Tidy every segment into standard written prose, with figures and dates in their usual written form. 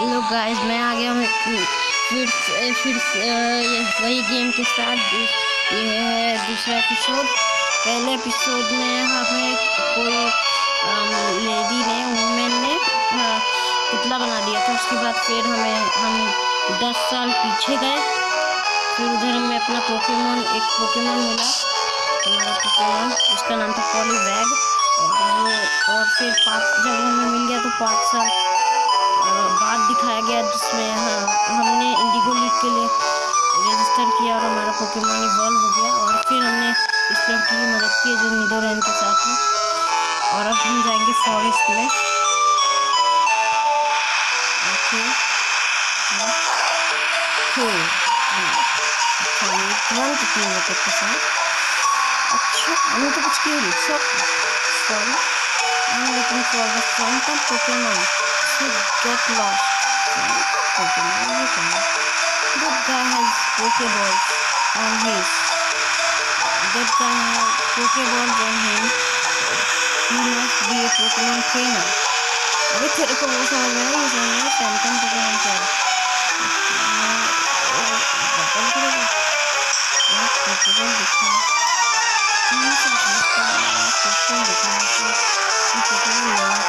Hello guys, मैं आ गया हूँ फिर से वही गेम के साथ। ये है दूसरा एपिसोड। पहले एपिसोड में हमें कोई लेडी ने वुमेन ने पुतला बना दिया था। उसके बाद फिर हम 10 साल पीछे गए। फिर उधर हमें अपना एक पोकेमॉन मिला, हमारा पोकेमॉन। उसका नाम था पॉलीवैग। और फिर 5 जगहों में मिल गया, तो 5 साल बाद दिखाया गया, जिसमें हमने इंडिगो लीग के लिए रजिस्टर किया और हमारा पोकेमॉन इवॉल्व हो गया। और फिर हमने इस लड़की की मदद की जो निडोरेन के साथ है। और अब हम जाएंगे फॉरेस्ट में। अच्छा, हमें तो कुछ किया get lost. That guy has Pokeballs on him. He must be a Pokemon trainer. अभी तेरे को वो समझ में नहीं आ रहा Phantom Pokemon क्या है? फास्ट करने वाला है। ओके, हमारा 7 का हो गया।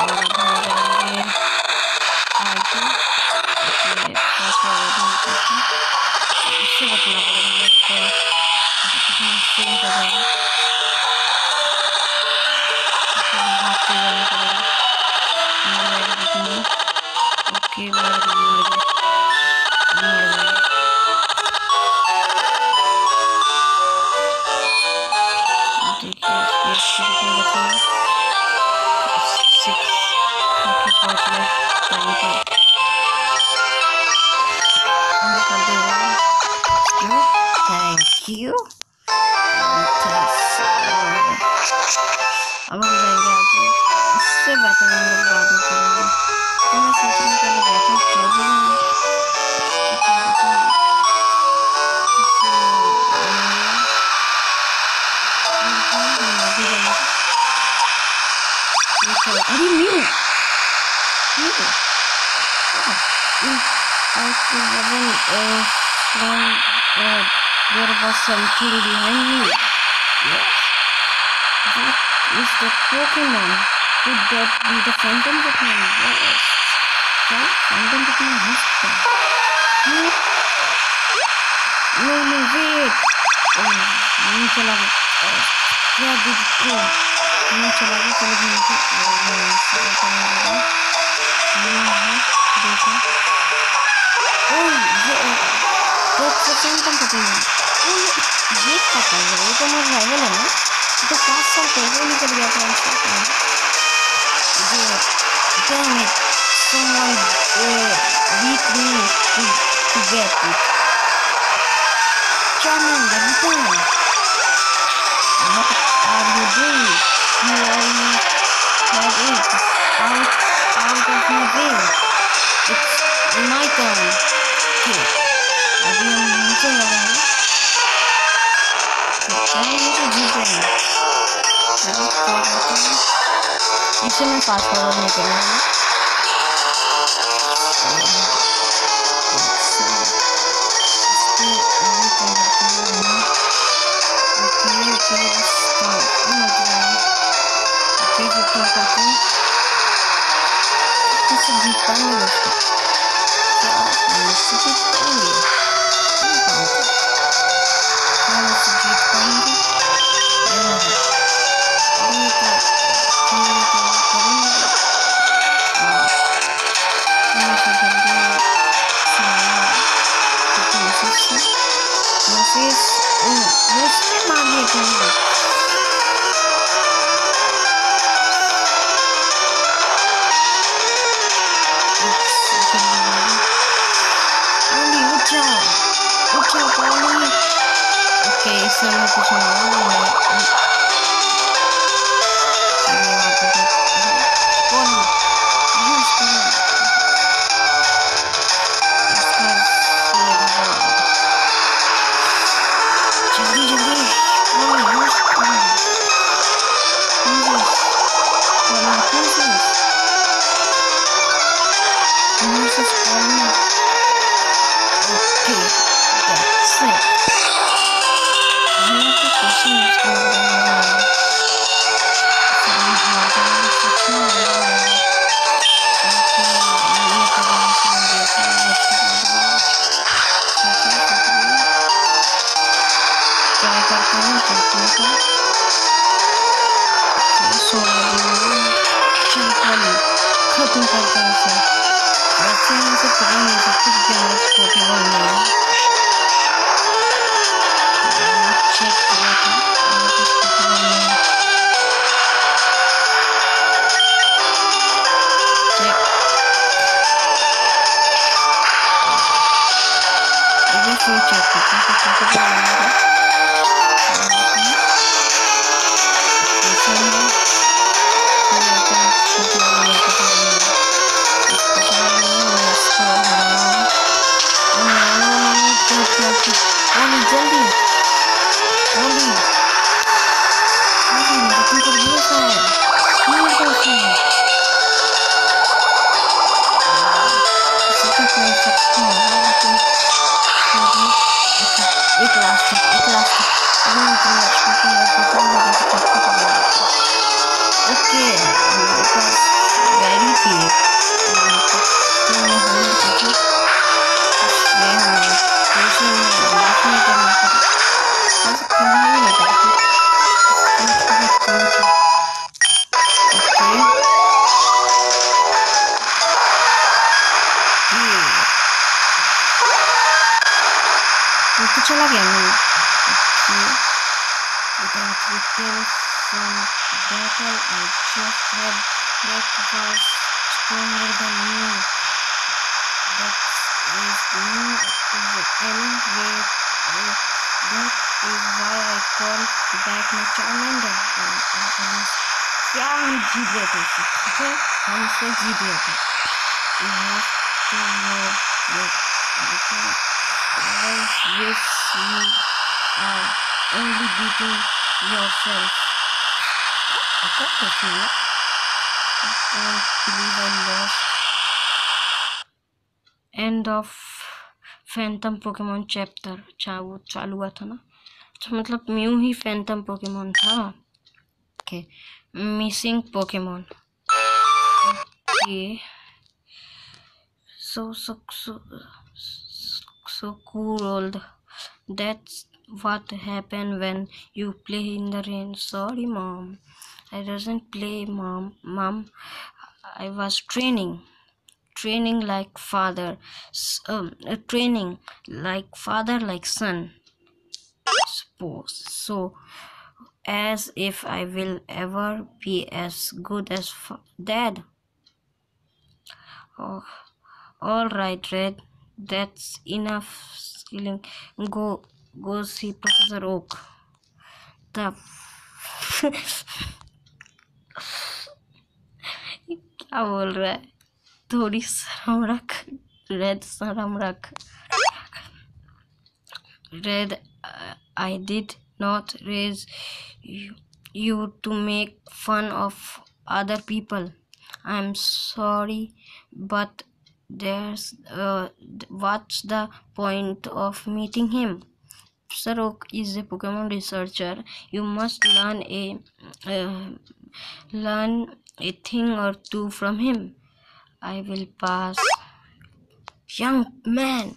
और अब हम जाएंगे आगे। इससे बचना पड़ेगा ओके, thank you. अब हम जाएंगे आगे। इससे बेहतर हम लोग बाद में करेंगे। मैं सोच रहा हूँ कि लोग बेहतर कर देंगे। अरे Mew! There was something behind me. Yes. That is the Pokemon. Could that be the Phantom Pokemon? Yes. That Phantom Pokemon has come. No, wait. Where did it go? Oh, ये पता है, ये तो मेरा राइवल है ना। तो 5 साल पहले निकल गया था इसका काम। Damn it, someone beat me to get it. Charmander, return. What are you doing? You are in my way. Out of my way. It's my turn. Okay, अभी हम नीचे लगाएंगे। इसे मैं पास फॉरवर्ड नहीं करूँगा। End of phantom Pokemon chapter. अच्छा वो चालू हुआ था ना, अच्छा मतलब म्यू ही फैंटम पोकेमॉन था। Okay missing Pokemon. Okay so cool old. That's what happened when you play in the rain. Sorry mom, I doesn't play mom. I was training like father, training like father, like son, suppose. So as if I will ever be as good as dad. Oh, all right Red, that's enough skilling. Go see Professor Oak. The क्या बोल रहा है, थोड़ी शर्म रख red, शर्म रख red. I did not raise you to make fun of other people. I'm sorry, but there's what's the point of meeting him? Professor Oak is a Pokemon researcher. You must learn a thing or two from him. I will pass. Young man,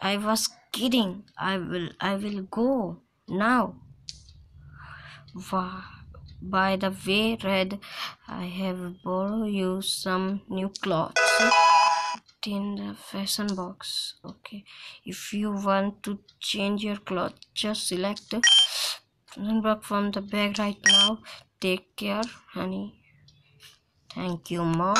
I was kidding. I will go now. By the way, Red, I have borrowed you some new clothes in the fashion box. Okay, if you want to change your clothes, just select unblock from the bag right now. Take care, honey. Thank you, Mom.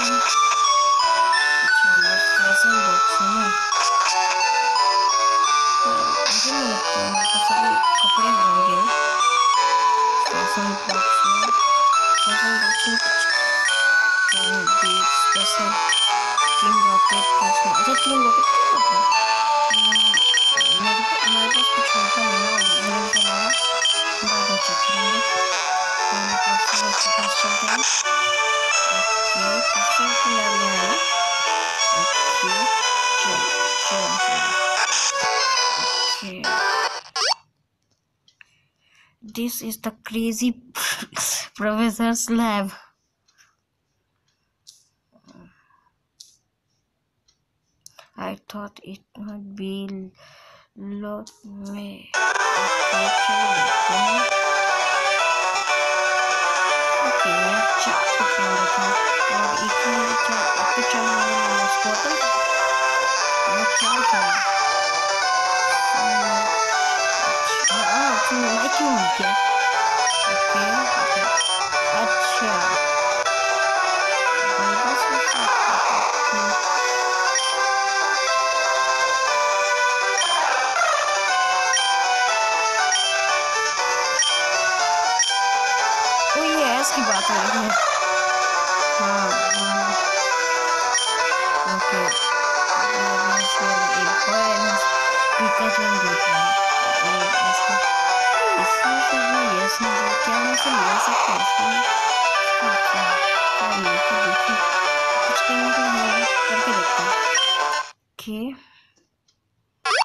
This is the crazy professor's lab. I thought it might be lot way. Okay.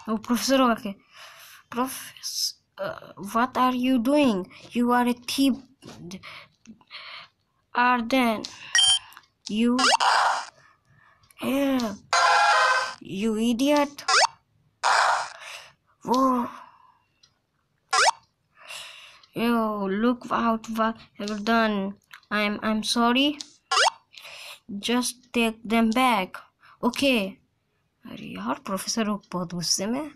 Oh, Professor Oak. Okay. Professor, what are you doing? You are a thief. Arden, you. Yeah. You idiot. Whoa. Yo, look out what I've done. I'm sorry. Just take them back. Okay. यार professor Oak बहुत गुस्से में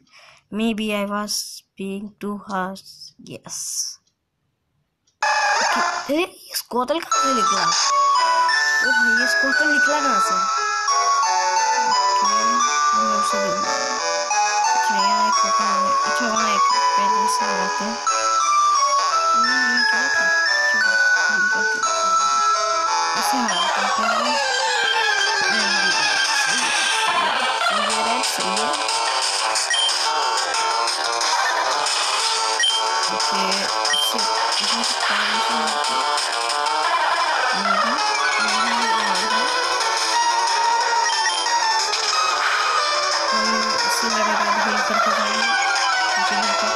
maybe I was being too harsh. Yes. अरे स्कॉटल कहाँ से निकला? ओ भाई ये स्कॉटल निकला कहाँ से? अच्छा यार एक अच्छा वहाँ एक पहले से आते हैं. ये क्या था? ऐसे हाँ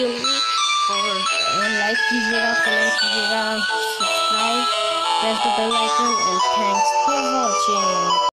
Indigo League. Like this video, comment this video, subscribe, press the bell icon, and thanks for watching.